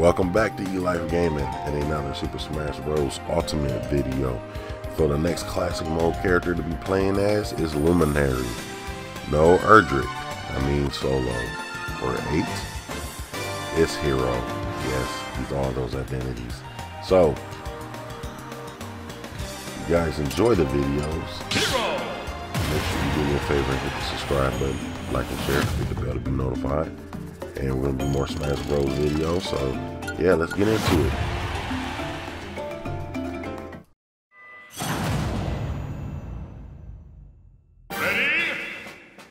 Welcome back to E-Life Gaming and another Super Smash Bros. Ultimate video. So the next classic mode character to be playing as is Luminary. No Erdrick, I mean Solo. Or 8, it's Hero. Yes, he's all those identities. So, if you guys enjoy the videos, make sure you do me a favor and hit the subscribe button, like and share, hit the bell to be notified. And we're going to do more Smash Bros videos, so yeah, let's get into it. Ready?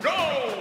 Go!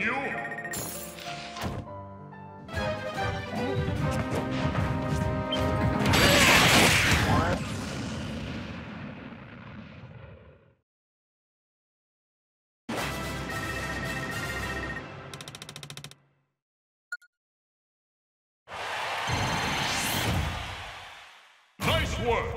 you? Nice work!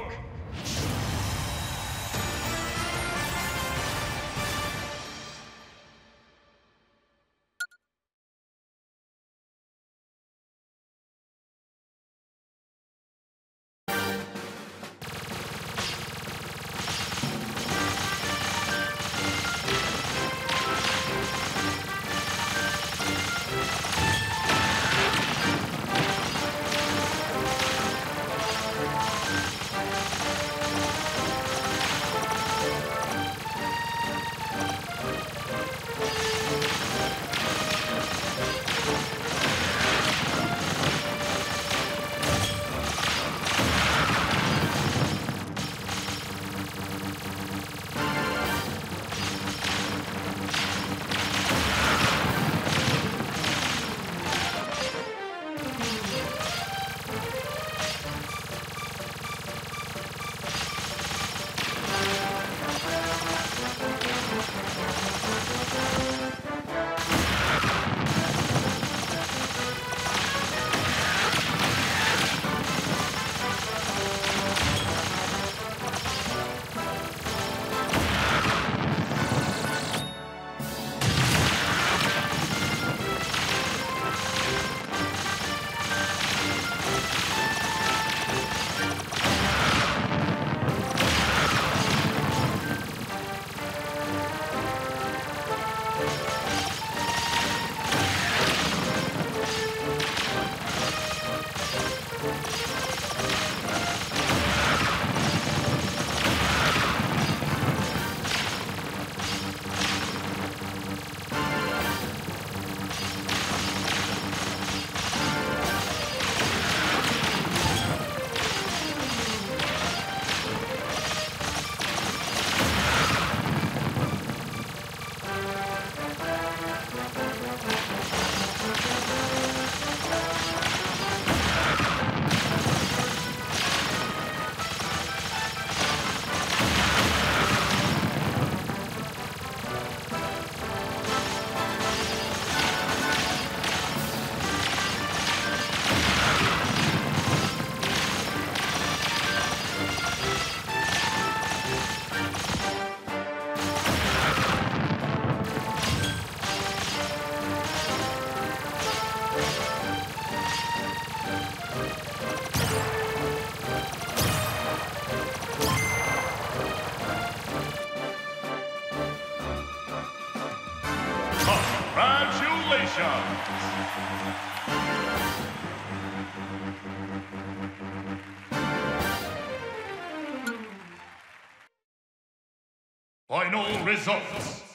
Final results.